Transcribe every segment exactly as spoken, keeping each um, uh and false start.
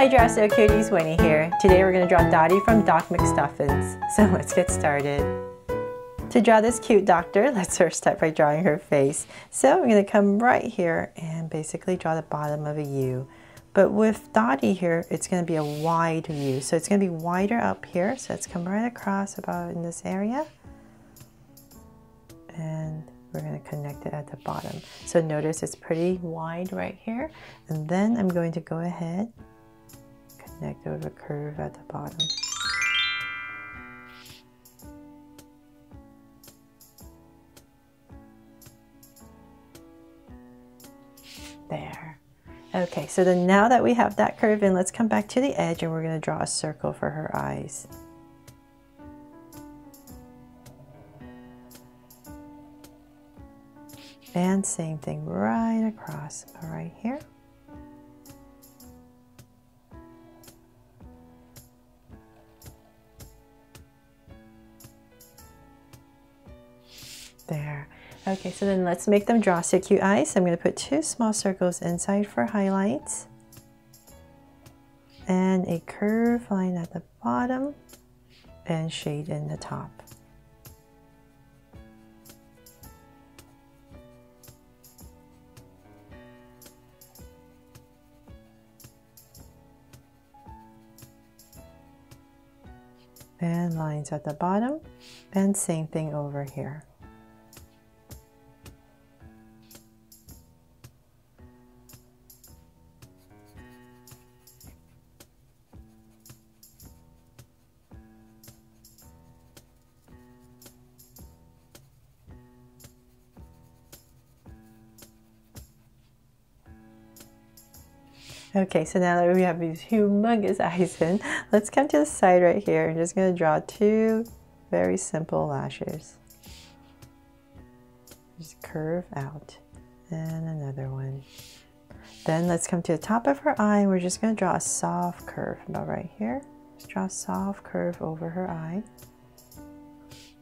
Hi Draw So Cuties, Winnie here. Today we're going to draw Dottie from Doc McStuffins. So let's get started. To draw this cute doctor, let's first start by drawing her face. So we're going to come right here and basically draw the bottom of a U. But with Dottie here, it's going to be a wide U. So it's going to be wider up here. So let's come right across about in this area. And we're going to connect it at the bottom. So notice it's pretty wide right here. And then I'm going to go ahead, connect it with a curve at the bottom. There. Okay, so then now that we have that curve in, let's come back to the edge and we're going to draw a circle for her eyes. And same thing right across right here. There. Okay, so then let's make them draw so cute eyes. I'm going to put two small circles inside for highlights. And a curved line at the bottom and shade in the top. And lines at the bottom, and same thing over here. Okay, so now that we have these humongous eyes in, let's come to the side right here. I'm just going to draw two very simple lashes. Just curve out. And another one. Then let's come to the top of her eye. We're just going to draw a soft curve about right here. Just draw a soft curve over her eye.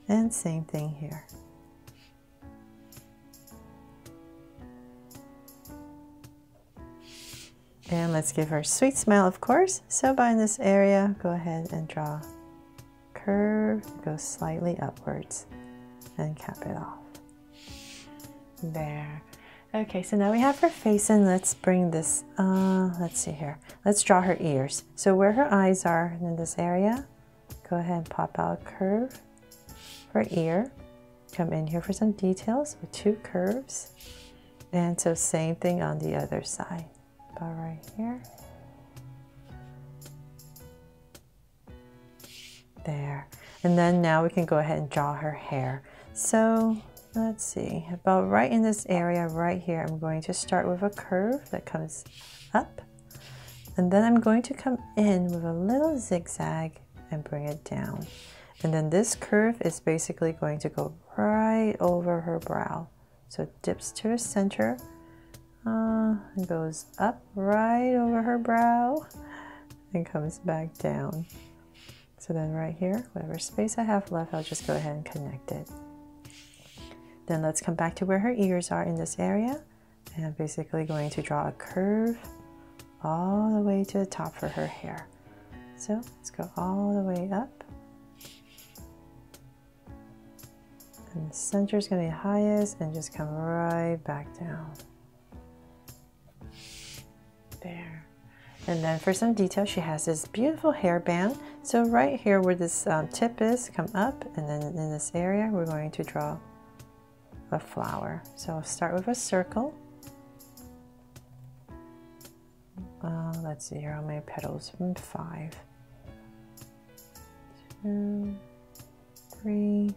And same thing here. And let's give her a sweet smile, of course. So by in this area, go ahead and draw a curve, go slightly upwards and cap it off. There. Okay, so now we have her face and let's bring this, uh, let's see here. Let's draw her ears. So where her eyes are in this area, go ahead and pop out a curve for ear. Come in here for some details with two curves. And so same thing on the other side. About right here. There. And then now we can go ahead and draw her hair. So let's see, about right in this area right here, I'm going to start with a curve that comes up. And then I'm going to come in with a little zigzag and bring it down. And then this curve is basically going to go right over her brow. So it dips to the center. Uh, and goes up right over her brow and comes back down. So then right here, whatever space I have left, I'll just go ahead and connect it. Then let's come back to where her ears are in this area. And I'm basically going to draw a curve all the way to the top for her hair. So let's go all the way up. And the center is going to be highest and just come right back down. There. And then for some detail, she has this beautiful hairband. So right here where this um, tip is, come up, and then in this area we're going to draw a flower. So I'll start with a circle. Uh, let's see here, how many petals? Five. Two, three,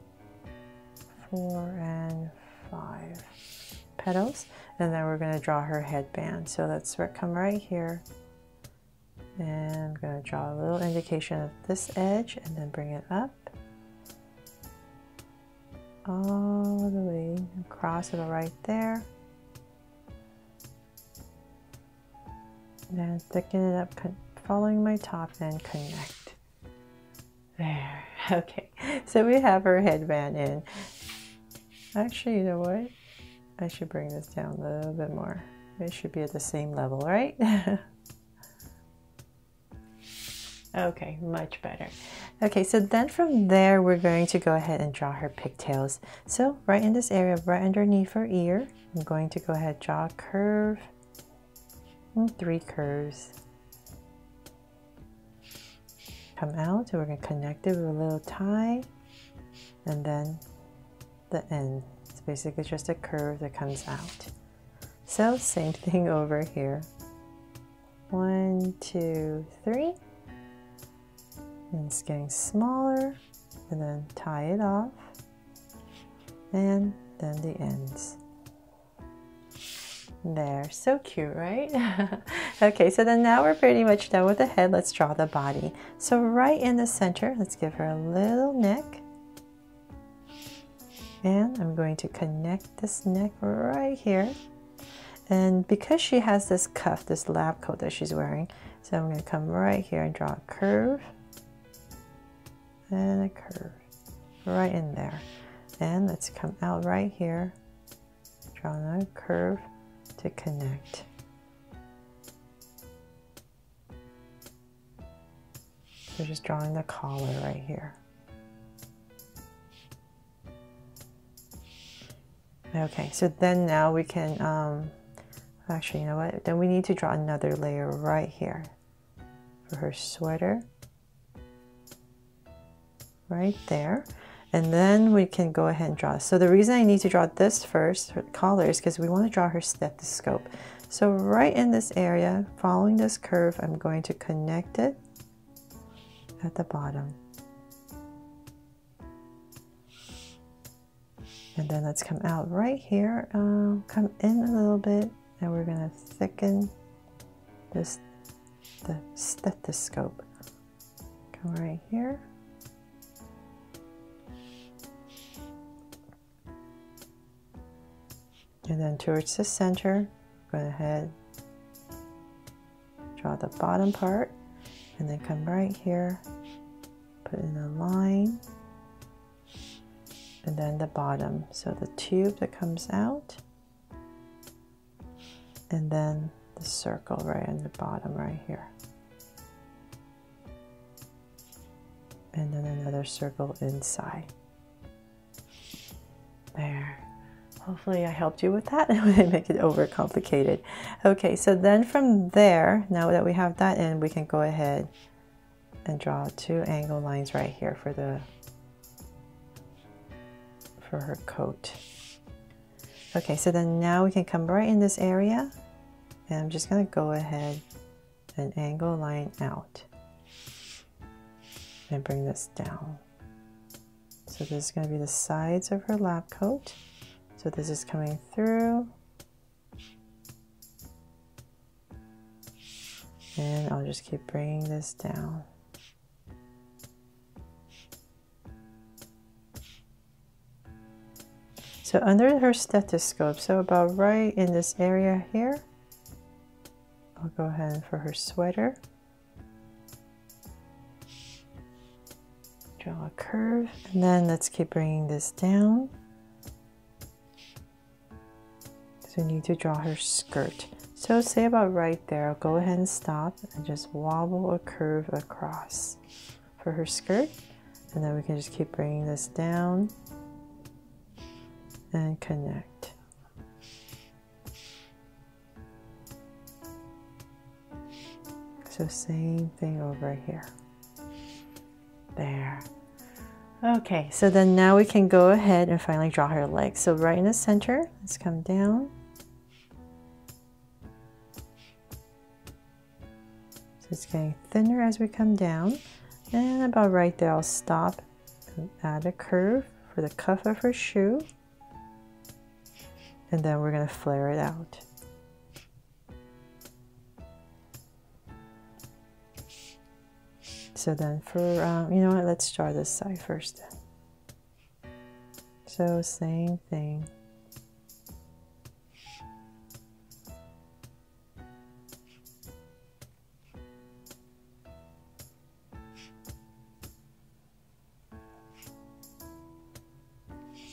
four, and five petals. And then we're going to draw her headband. So let's come right here and I'm going to draw a little indication of this edge and then bring it up all the way across it right there. Then thicken it up following my top and connect. There. Okay, so we have her headband in. Actually, you know what? I should bring this down a little bit more. It should be at the same level, right? Okay, much better. Okay, so then from there, we're going to go ahead and draw her pigtails. So right in this area, right underneath her ear, I'm going to go ahead and draw a curve, and three curves. Come out, so we're gonna connect it with a little tie, and then the end. It's basically just a curve that comes out. So same thing over here. One, two, three. And it's getting smaller, and then tie it off, and then the ends. There, so cute, right? Okay, so then now we're pretty much done with the head. Let's draw the body. So right in the center, let's give her a little neck. And I'm going to connect this neck right here. And because she has this cuff, this lab coat that she's wearing, so I'm gonna come right here and draw a curve. And a curve right in there, and let's come out right here, draw another curve to connect. We're just drawing the collar right here. Okay, so then now we can um, actually, you know what, then we need to draw another layer right here for her sweater. Right there, and then we can go ahead and draw. So the reason I need to draw this first, her collar, is because we want to draw her stethoscope. So right in this area, following this curve, I'm going to connect it at the bottom. And then let's come out right here, um, come in a little bit, and we're gonna thicken this, the stethoscope. Come right here. And then towards the center, go ahead, draw the bottom part, and then come right here, put in a line, and then the bottom. So the tube that comes out, and then the circle right on the bottom right here. And then another circle inside. There. Hopefully I helped you with that and I didn't make it overcomplicated. Okay, so then from there, now that we have that in, we can go ahead and draw two angle lines right here for the for her coat. Okay, so then now we can come right in this area, and I'm just gonna go ahead and angle line out and bring this down. So this is gonna be the sides of her lab coat. So this is coming through, and I'll just keep bringing this down. So under her stethoscope, so about right in this area here, I'll go ahead for her sweater. Draw a curve, and then let's keep bringing this down. So we need to draw her skirt. So say about right there, I'll go ahead and stop and just wobble a curve across for her skirt. And then we can just keep bringing this down and connect. So same thing over here. There. Okay, so then now we can go ahead and finally draw her legs. So right in the center, let's come down. It's getting thinner as we come down, and about right there I'll stop and add a curve for the cuff of her shoe, and then we're going to flare it out. So then for um, you know what, let's draw this side first. So same thing.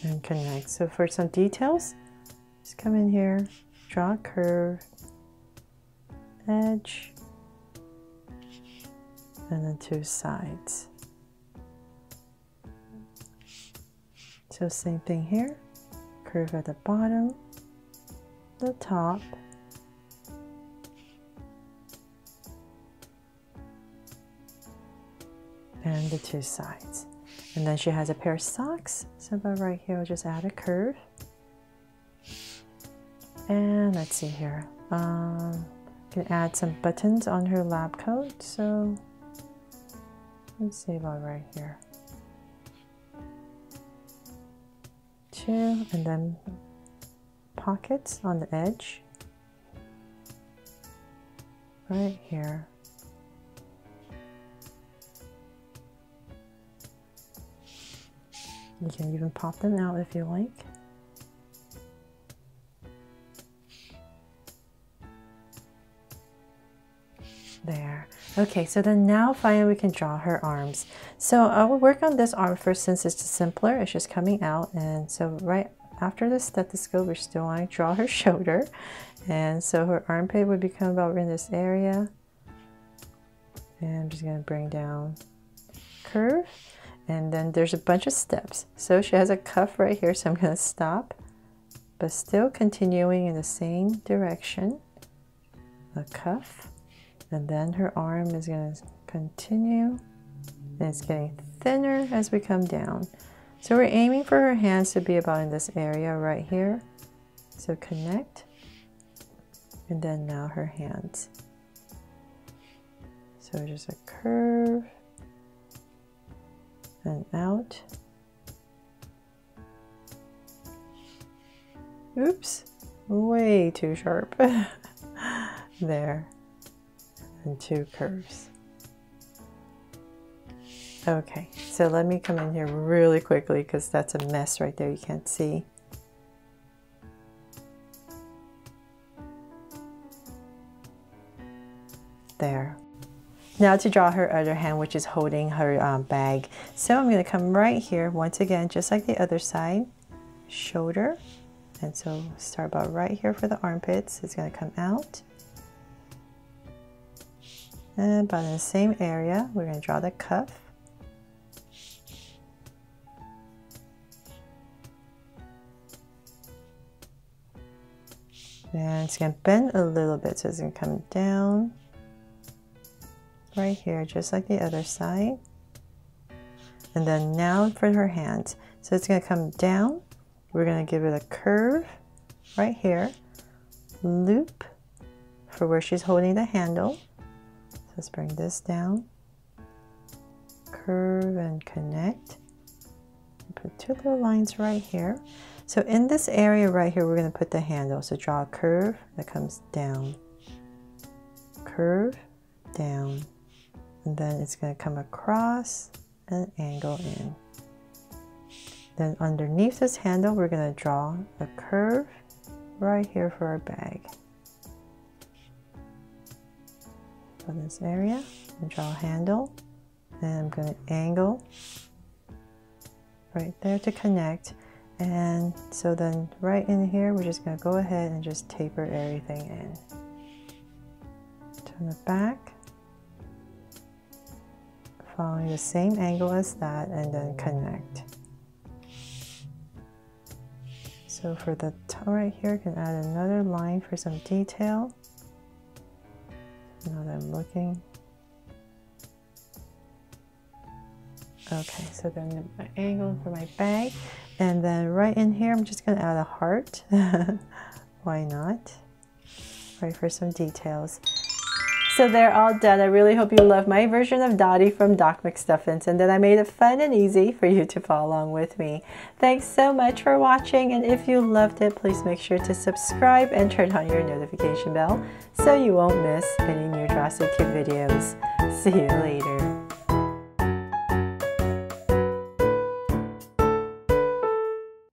And connect. So for some details, just come in here, draw a curve, edge, and the two sides. So same thing here, curve at the bottom, the top, and the two sides. And then she has a pair of socks, so about right here I'll just add a curve. And let's see here, um, can add some buttons on her lab coat, so let's see about right here, two, and then pockets on the edge right here. You can even pop them out if you like. There. Okay, so then now finally we can draw her arms. So I will work on this arm first since it's simpler, it's just coming out. And so right after the stethoscope, we're still want to draw her shoulder. And so her armpit would become about in this area. And I'm just going to bring down curve. And then there's a bunch of steps. So she has a cuff right here, so I'm going to stop, but still continuing in the same direction, the cuff. And then her arm is going to continue, and it's getting thinner as we come down. So we're aiming for her hands to be about in this area right here. So connect, and then now her hands. So just a curve. And out. Oops, way too sharp. There. And two curves. Okay, so let me come in here really quickly because that's a mess right there, you can't see. There. Now to draw her other hand, which is holding her um, bag. So I'm going to come right here once again, just like the other side, shoulder. And so start about right here for the armpits. It's going to come out. And about in the same area, we're going to draw the cuff. And it's going to bend a little bit, so it's going to come down. Right here, just like the other side. And then now for her hands. So it's going to come down. We're going to give it a curve right here. Loop for where she's holding the handle. So let's bring this down. Curve and connect. Put two little lines right here. So in this area right here, we're going to put the handle. So draw a curve that comes down. Curve down. And then it's going to come across and angle in. Then underneath this handle, we're going to draw a curve right here for our bag. From this area, and draw a handle, and I'm going to angle right there to connect. And so then right in here, we're just going to go ahead and just taper everything in. Turn it back. Following the same angle as that, and then connect. So for the top right here, you can add another line for some detail. Now that I'm looking. Okay, so then my angle for my bag, and then right in here, I'm just gonna add a heart. Why not? Right, for some details. So they're all done. I really hope you love my version of Dottie from Doc McStuffins and that I made it fun and easy for you to follow along with me. Thanks so much for watching, and if you loved it, please make sure to subscribe and turn on your notification bell so you won't miss any new Draw So Cute videos. See you later.